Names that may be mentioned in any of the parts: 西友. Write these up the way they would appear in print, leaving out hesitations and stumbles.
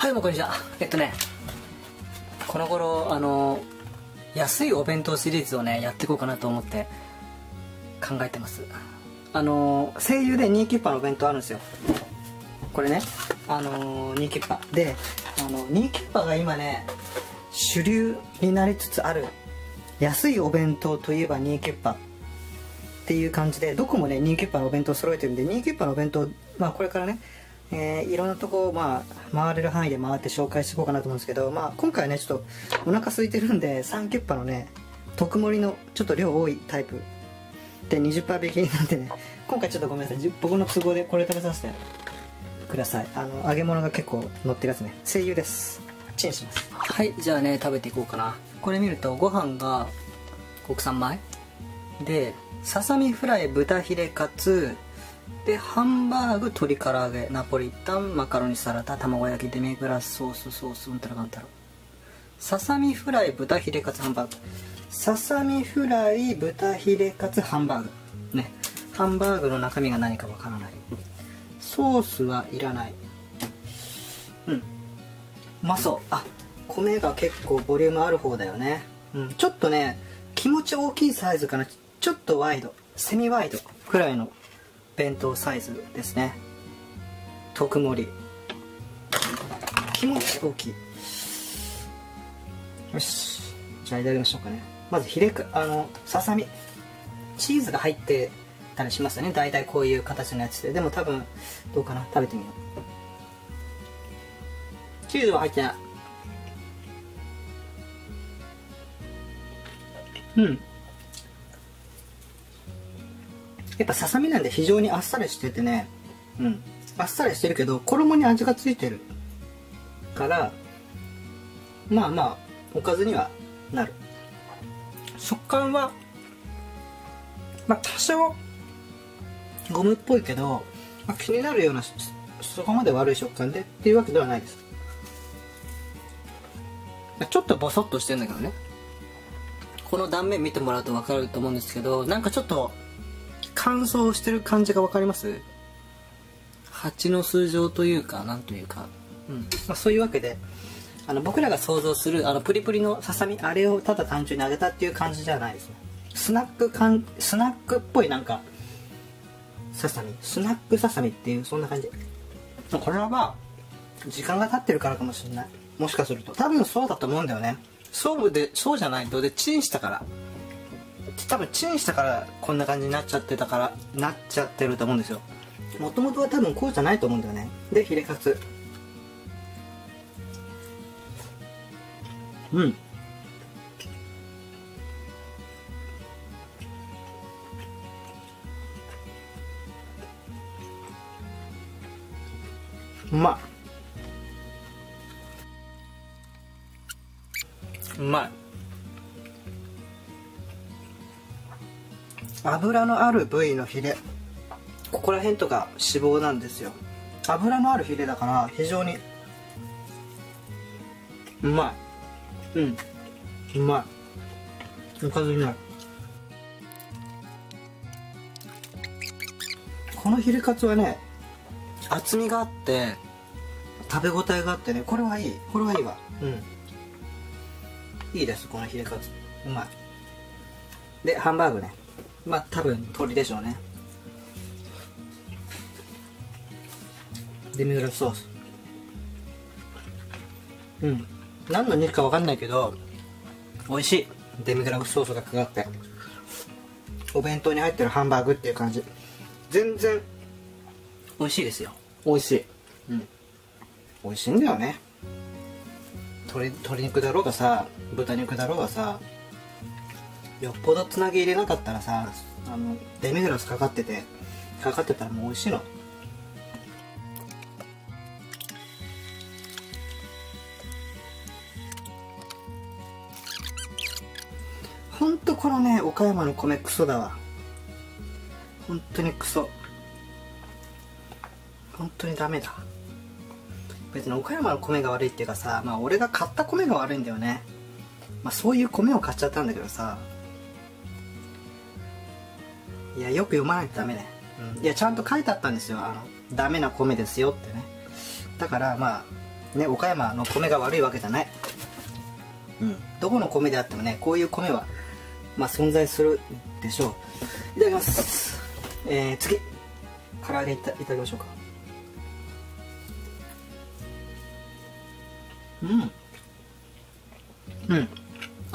はい、もうこんにちは。この頃安いお弁当シリーズをねやっていこうかなと思って考えてます。西友でニーキュッパのお弁当あるんですよ。これねニーキュッパでニーキュッパが今ね主流になりつつある、安いお弁当といえばニーキュッパっていう感じで、どこもねニーキュッパのお弁当揃えてるんで、ニーキュッパのお弁当、まあこれからねいろんなとこを、回れる範囲で回って紹介していこうかなと思うんですけど、今回はねちょっとお腹空いてるんで3キュッパのね特盛りのちょっと量多いタイプで 20% 引きなんでね、今回ちょっとごめんなさい、僕の都合でこれ食べさせてください。揚げ物が結構乗ってるやつね。西友です。チンします。はい、じゃあね食べていこうかな。これ見るとご飯が国産米で、ささみフライ豚ヒレカツで、ハンバーグ、鶏唐揚げ、ナポリタン、マカロニサラダ、卵焼き、デミグラスソース、うんたらかんたら。ささみフライ豚ヒレカツハンバーグ、ささみフライ豚ヒレカツハンバーグね。ハンバーグの中身が何かわからない。ソースはいらない。うまそう。あ、米が結構ボリュームある方だよね。ちょっとね気持ち大きいサイズかな。ちょっとワイド、セミワイドくらいの弁当サイズですね。特盛り気持ち大きい。よし、じゃあいただきましょうかね。まずヒレ、ささみチーズが入ってたりしますよね、大体こういう形のやつで。でも多分どうかな、食べてみよう。チーズは入ってない。やっぱささみなんで非常にあっさりしててね、あっさりしてるけど衣に味がついてるから、おかずにはなる。食感は多少ゴムっぽいけど、気になるようなそこまで悪い食感でっていうわけではないです。ちょっとボソッとしてるんだけどね。この断面見てもらうと分かると思うんですけど、なんかちょっと乾燥してる感じが分かります。蜂の巣状というかなんというか、そういうわけで僕らが想像するプリプリのささみ、あれをただ単純に揚げたっていう感じじゃないですね。スナックっぽい、なんかささみ、スナックささみっていうそんな感じ。これは時間が経ってるからかもしれない、もしかすると。多分そうだと思うんだよね。そうじゃないとでチンしたから、多分チンしたからこんな感じになっちゃってると思うんですよ。もともとは多分こうじゃないと思うんだよね。でヒレカツ、うまい。脂のある部位のヒレ、ここら辺とか脂肪なんですよ。脂のあるヒレだから非常にうまい。うまい。おかずになる。このヒレカツはね厚みがあって食べ応えがあってね、これはいい、これはいいわ。いいです、このヒレカツうまい。でハンバーグね、多分鶏でしょうね。デミグラスソース、何の肉か分かんないけど美味しい。デミグラスソースがかかってお弁当に入ってるハンバーグっていう感じ。全然美味しいですよ。美味しい、美味しいんだよね。鶏肉だろうがさ、豚肉だろうがさ、よっぽどつなぎ入れなかったらさ、デミグラスかかってたらもう美味しいの。ほんとこのね岡山の米クソだわ。ほんとにクソ、ほんとにダメだ。別に岡山の米が悪いっていうかさ、俺が買った米が悪いんだよね。そういう米を買っちゃったんだけどさ、いやよく読まないとダメね。いやちゃんと書いてあったんですよ、ダメな米ですよってね。だからね、岡山の米が悪いわけじゃない、うん、どこの米であってもね、こういう米は、まあ、存在するでしょう。いただきます、次唐揚げいただきましょうか。うん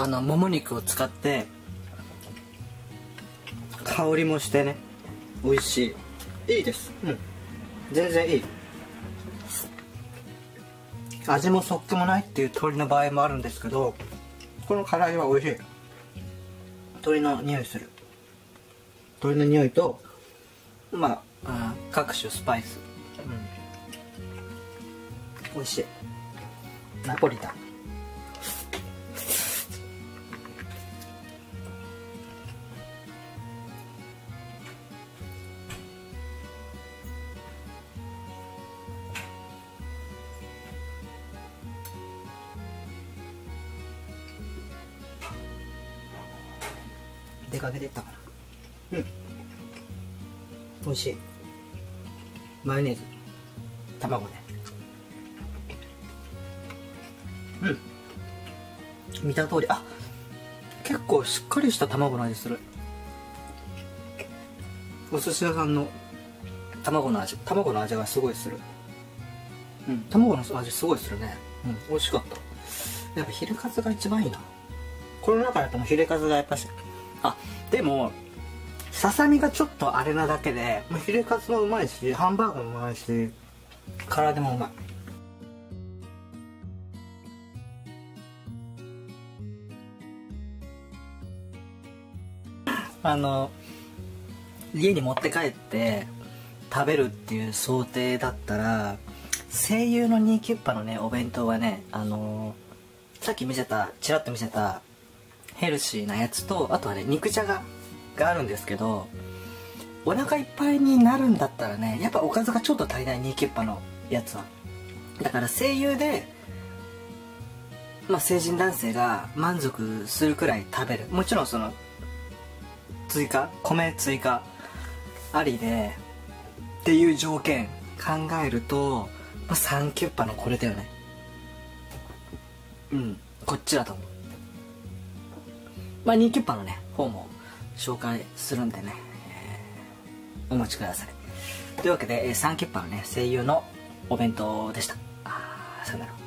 うん、もも肉を使って香りもしてね、美味しい、いいです、うん、全然いい。味もそっけもないっていう鶏の場合もあるんですけど、この唐揚げは美味しい。鶏の匂いする、鶏の匂いと、まあ、各種スパイス、うん、美味しい。ナポリタン、出かけてったかな。うん、美味しい。マヨネーズ、卵ね、うん、見た通り。あ、結構しっかりした卵の味する。お寿司屋さんの卵の味がすごいする。うん、卵の味すごいするね。うん、美味しかった。やっぱヒレカツが一番いいな、この中だと。ヒレカツがやっぱし、あ、でもささみがちょっとあれなだけで、ヒレカツもうまいし、ハンバーグもうまいし、唐揚げもうまい。家に持って帰って食べるっていう想定だったら、声優のニーキュッパのねお弁当はね、さっきちらっと見せたヘルシーなやつと、あとはね肉じゃががあるんですけど、お腹いっぱいになるんだったらね、やっぱおかずがちょっと足りない、ニーキュッパのやつは。だから声優で、まあ、成人男性が満足するくらい食べる。もちろんその米追加ありでっていう条件考えると、まあ、3キュッパのこれだよね。うん、こっちだと思う。まあ、2キュッパのね方も紹介するんでね、お待ちください。というわけで3キュッパのね声優のお弁当でした。ああ、さよなら。